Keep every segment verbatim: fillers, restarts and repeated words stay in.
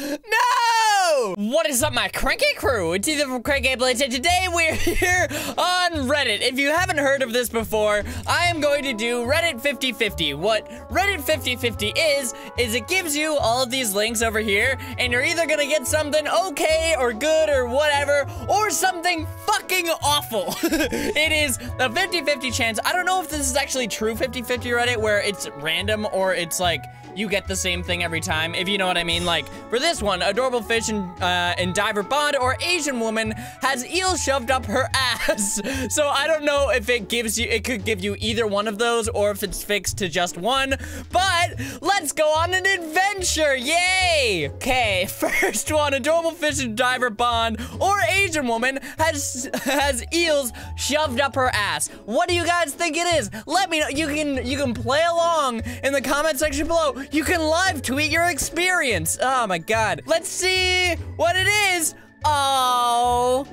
No! What is up, my cranky crew? It's Ethan from CrankGameplays, and today we're here on Reddit. If you haven't heard of this before, I am going to do Reddit fifty fifty. What Reddit fifty fifty is, is it gives you all of these links over here, and you're either gonna get something okay or good or whatever, or something fucking awful. It is a fifty fifty chance. I don't know if this is actually true fifty fifty Reddit, where it's random or it's like, you get the same thing every time, if you know what I mean. Like, for this one, adorable fish and, uh, and diver bod or Asian woman has eel shoved up her ass. So I don't know if it gives you, it could give you either one of those or if it's fixed to just one, but let's go on an adventure, yay! Okay, first one, adorable fish and diver bod or Asian woman has has eels shoved up her ass. What do you guys think it is? Let me know. You can, you can play along in the comment section below. You can live tweet your experience. Oh my god. Let's see what it is. Oh.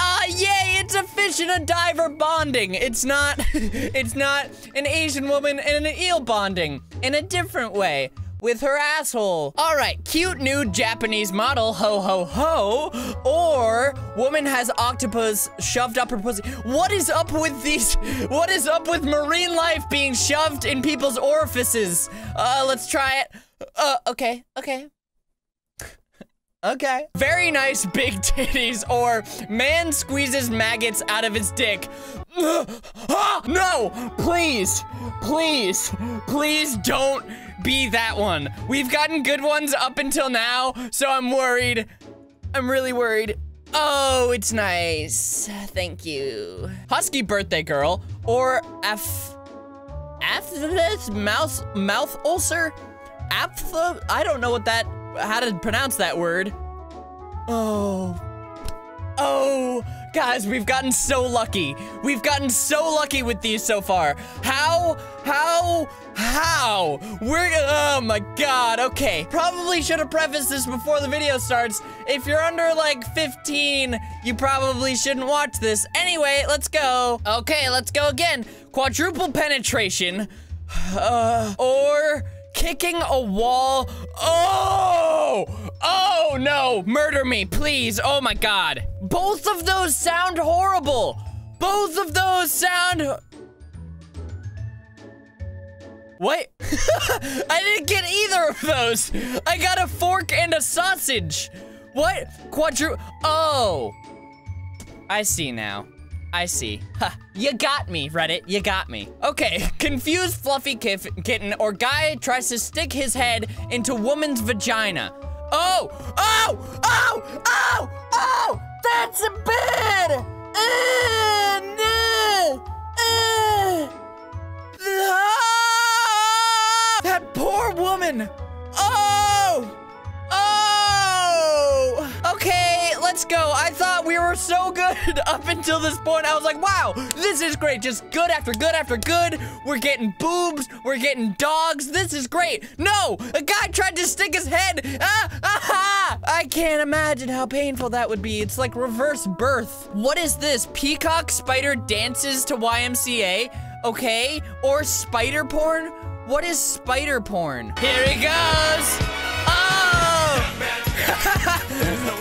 Ah, uh, yay, it's a fish and a diver bonding. It's not, it's not an Asian woman and an eel bonding in a different way. With her asshole. All right, cute new Japanese model, ho ho ho, or woman has octopus shoved up her pussy. What is up with these? What is up with marine life being shoved in people's orifices? Uh, let's try it. Uh, okay, okay. Okay. Very nice big titties, or man squeezes maggots out of his dick. Ah, no, please, please, please don't be that one. We've gotten good ones up until now, so I'm worried. I'm really worried. Oh, it's nice. Thank you. Husky birthday girl, or af, af mouse mouth ulcer, aphtha. I don't know what that. How to pronounce that word. Oh. Oh, guys, we've gotten so lucky. We've gotten so lucky with these so far. How, how, how? We're, oh my god, okay. Probably should have prefaced this before the video starts. If you're under like fifteen, you probably shouldn't watch this. Anyway, let's go. Okay, let's go again. Quadruple penetration, uh, or kicking a wall. Oh! Oh no! Murder me, please! Oh my god! Both of those sound horrible! Both of those sound... What? I didn't get either of those! I got a fork and a sausage! What? Quadru... Oh! I see now. I see. Ha. You got me, Reddit. You got me. Okay. Confused fluffy kif kitten or guy tries to stick his head into woman's vagina. Oh! Oh! Oh! Oh! Oh! That's a bed! Uh, no. uh. Ah! That poor woman! Oh! Oh! Okay, let's go. I thought we were so good up until this point. I was like, wow, this is great. Just good after good after good. We're getting boobs. We're getting dogs. This is great. No, a guy tried to stick his head. Ah, ah, I can't imagine how painful that would be. It's like reverse birth. What is this? Peacock spider dances to Y M C A. Okay, or spider porn? What is spider porn? Here he goes.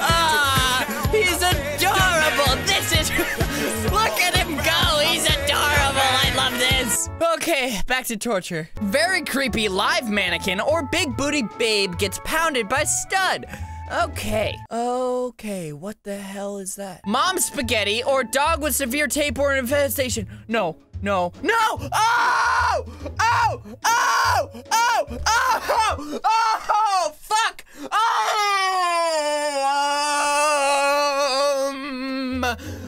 Ah, oh, he's adorable. This is, look at him go. He's adorable. I love this. Okay, back to torture. Very creepy live mannequin or big booty babe gets pounded by stud. Okay. Okay, what the hell is that? Mom spaghetti or dog with severe tapeworm infestation. No, no, no. Oh! Oh! Oh! Oh! Oh! Oh! Oh! Fuck! Oh! Um.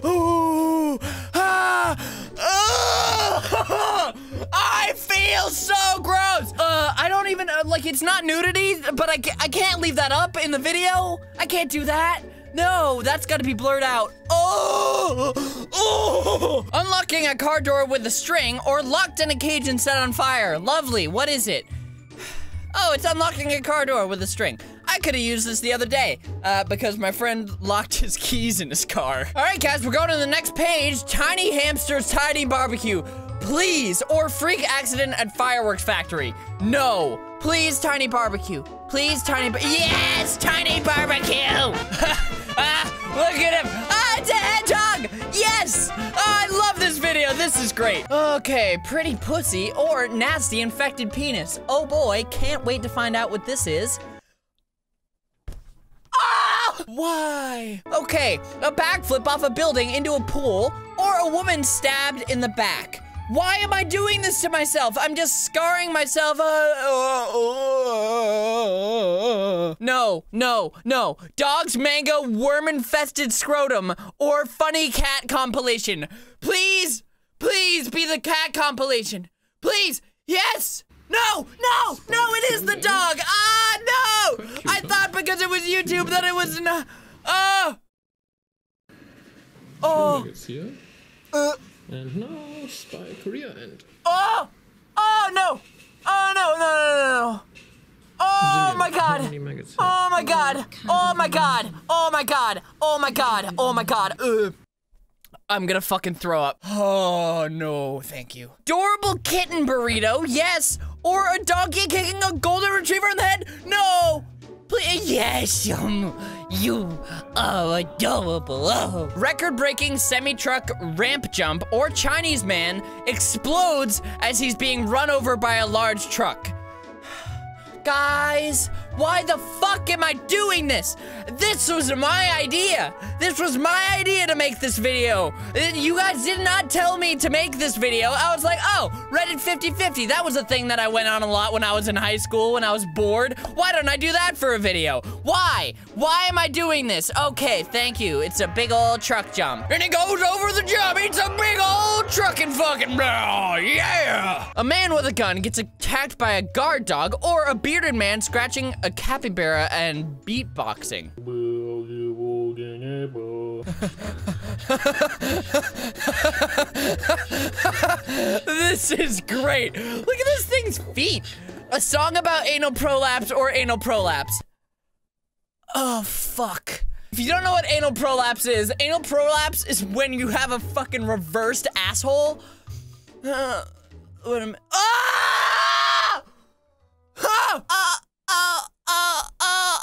Ooh. Ah. Oh. I feel so gross. Uh, I don't even uh, like. It's not nudity, but I ca I can't leave that up in the video. I can't do that. No, that's gotta be blurred out. Oh! Oh! Unlocking a car door with a string or locked in a cage and set on fire. Lovely, what is it? Oh, it's unlocking a car door with a string. I could've used this the other day, uh, because my friend locked his keys in his car. All right, guys, we're going to the next page. Tiny hamsters, tiny barbecue. Please, or freak accident at fireworks factory. No, please, tiny barbecue. Please, Tiny Bar- Yes, Tiny Barbecue! Ah, look at him! Ah, it's a hedgehog! Yes! Ah, I love this video, this is great. Okay, pretty pussy or nasty infected penis. Oh boy, can't wait to find out what this is. Ah! Why? Okay, a backflip off a building into a pool or a woman stabbed in the back. Why am I doing this to myself? I'm just scarring myself. Uh, uh, uh, uh. No, no, no. Dog's mango worm-infested scrotum or funny cat compilation. Please, please be the cat compilation. Please, yes. No, no, no, it is the dog. Ah, no. I thought because it was YouTube that it was not. Uh. Oh. Oh. And now, Spike rear end. Oh! Oh no! Oh no, no, no, no, no! Oh my god! Oh my god! Oh my god! Oh my god! Oh my god! Oh my god! Uh, I'm gonna fucking throw up. Oh no, thank you. Adorable kitten burrito, yes! Or a donkey kicking a golden retriever in the head? No! Please, yes, um, you are adorable. Oh. Record-breaking semi-truck ramp jump or Chinese man explodes as he's being run over by a large truck. Guys, why the fuck am I doing this? This was my idea. This was my idea to make this video. You guys did not tell me to make this video. I was like, oh, Reddit fifty fifty. That was a thing that I went on a lot when I was in high school, when I was bored. Why don't I do that for a video? Why? Why am I doing this? Okay, thank you. It's a big old truck jump. And it goes over the jump. It's a big old trucking fucking, oh, yeah. A man with a gun gets attacked by a guard dog or a beer. Bearded man scratching a capybara and beatboxing. This is great. Look at this thing's feet. A song about anal prolapse or anal prolapse. Oh, fuck. If you don't know what anal prolapse is, anal prolapse is when you have a fucking reversed asshole. Uh, what am I? Ah! Huh? Uh, uh, uh, uh,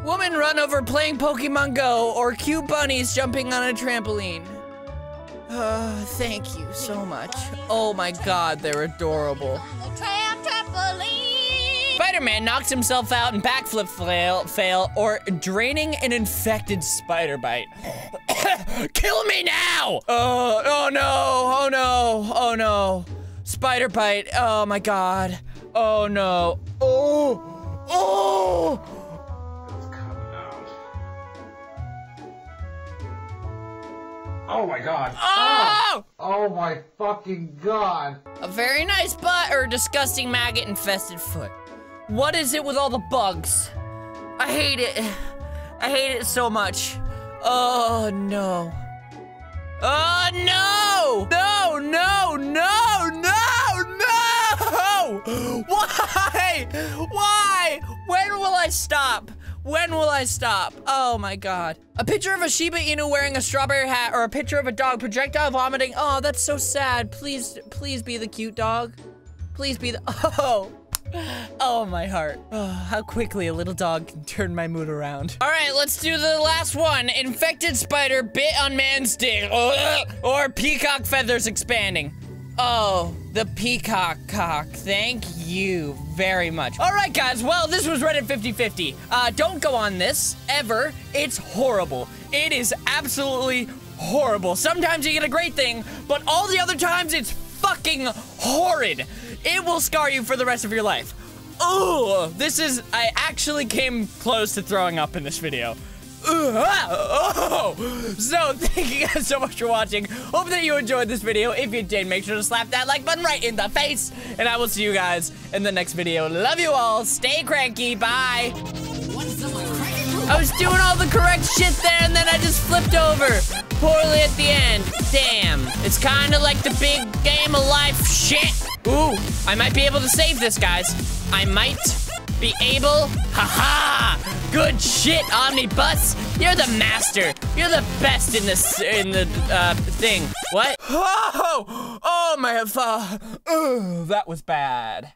uh, uh, uh, uh, uh, uh, uh, uh, uh. Woman run over playing Pokemon Go or cute bunnies jumping on a trampoline. Uh, thank you so much. Oh my god, they're adorable. Spider-Man knocks himself out and backflip fail, fail or draining an infected spider bite. Kill me now! Oh, oh no, oh no, oh no. Spider bite, oh my god. Oh no, oh, oh! It's coming out. Oh my god. Oh! Oh my fucking god. A very nice butt or a disgusting maggot infested foot. What is it with all the bugs? I hate it. I hate it so much. Oh, no. Oh, no! No, no, no, no, no! Why? Why? When will I stop? When will I stop? Oh, my God. A picture of a Shiba Inu wearing a strawberry hat or a picture of a dog projectile vomiting. Oh, that's so sad. Please, please be the cute dog. Please be the- Oh! Oh, my heart. Oh, how quickly a little dog can turn my mood around. All right, let's do the last one. Infected spider bit on man's dick. Or peacock feathers expanding. Oh, the peacock cock. Thank you very much. All right, guys. Well, this was Reddit fifty fifty. Uh, don't go on this ever. It's horrible. It is absolutely horrible. Sometimes you get a great thing, but all the other times it's fucking horrid. It will scar you for the rest of your life. Oh, this is, I actually came close to throwing up in this video. Ooh, ah, oh. So thank you guys so much for watching. Hope that you enjoyed this video. If you did, make sure to slap that like button right in the face. And I will see you guys in the next video. Love you all. Stay cranky. Bye. I was doing all the correct shit there and then I just flipped over poorly at the end. Damn. It's kind of like the big game of life shit. Ooh, I might be able to save this, guys. I might be able? Haha! -ha! Good shit, Omnibus! You're the master! You're the best in this in the uh thing. What? Oh, oh my uh, uh, that was bad.